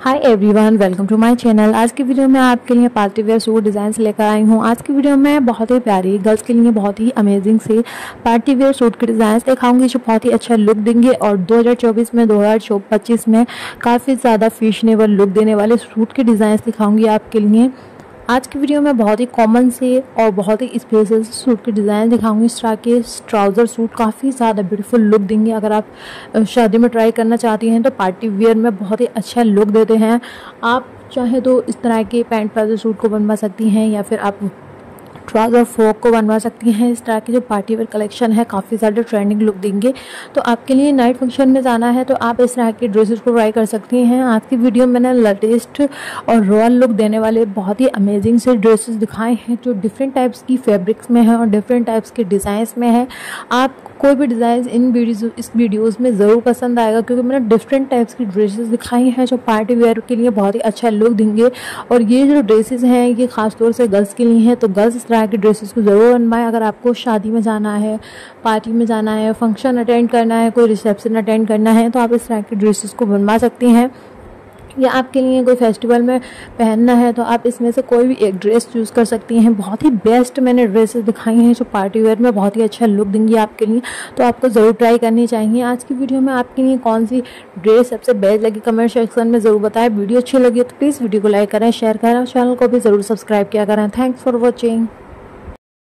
Hi everyone, welcome to my channel. आज की video में आपके लिए पार्टी वेयर सूट डिज़ाइन लेकर आई हूँ। आज की वीडियो में बहुत ही प्यारी गर्ल्स के लिए बहुत ही अमेजिंग से पार्टी वेयर सूट के डिज़ाइंस दिखाऊंगी जो बहुत ही अच्छा लुक देंगे और 2024 में 2025 में काफ़ी ज़्यादा फैशनेबल लुक देने वाले सूट के डिज़ाइंस दिखाऊँगी आपके लिए। आज की वीडियो में बहुत ही कॉमन से और बहुत ही स्पेशल सूट के डिज़ाइन दिखाऊंगी। इस तरह के ट्राउज़र सूट काफ़ी ज़्यादा ब्यूटीफुल लुक देंगे। अगर आप शादी में ट्राई करना चाहती हैं तो पार्टी वियर में बहुत ही अच्छा लुक देते हैं। आप चाहे तो इस तरह के पैंट प्लाजो सूट को बनवा सकती हैं या फिर आप ट्राउज़र फ्रॉक को बनवा सकती हैं। इस तरह की जो पार्टी वेयर कलेक्शन है काफ़ी ज़्यादा ट्रेंडिंग लुक देंगे। तो आपके लिए नाइट फंक्शन में जाना है तो आप इस तरह की ड्रेसेस को ट्राई कर सकती हैं। आज की वीडियो में मैंने लेटेस्ट और रॉयल लुक देने वाले बहुत ही अमेजिंग से ड्रेसेस दिखाए हैं जो डिफरेंट टाइप्स की फैब्रिक्स में है और डिफरेंट टाइप्स के डिज़ाइंस में है। आप कोई भी डिज़ाइन इस वीडियोज़ में ज़रूर पसंद आएगा क्योंकि मैंने डिफरेंट टाइप्स की ड्रेसेस दिखाई हैं जो पार्टी वेयर के लिए बहुत ही अच्छा लुक देंगे। और ये जो ड्रेसेस हैं ये ख़ासतौर से गर्ल्स के लिए हैं, तो गर्ल्स इस तरह के ड्रेसेस को ज़रूर बनवाएं। अगर आपको शादी में जाना है, पार्टी में जाना है, फंक्शन अटेंड करना है, कोई रिसेप्शन अटेंड करना है तो आप इस तरह के ड्रेसेस को बनवा सकती हैं। या आपके लिए कोई फेस्टिवल में पहनना है तो आप इसमें से कोई भी एक ड्रेस चूज़ कर सकती हैं। बहुत ही बेस्ट मैंने ड्रेसेस दिखाई हैं जो पार्टी वेयर में बहुत ही अच्छा लुक देंगी आपके लिए, तो आपको ज़रूर ट्राई करनी चाहिए। आज की वीडियो में आपके लिए कौन सी ड्रेस सबसे बेस्ट लगी कमेंट सेक्शन में ज़रूर बताएं। वीडियो अच्छी लगी तो प्लीज़ वीडियो को लाइक करें, शेयर करें और चैनल को भी ज़रूर सब्सक्राइब किया करें। Thanks for watching.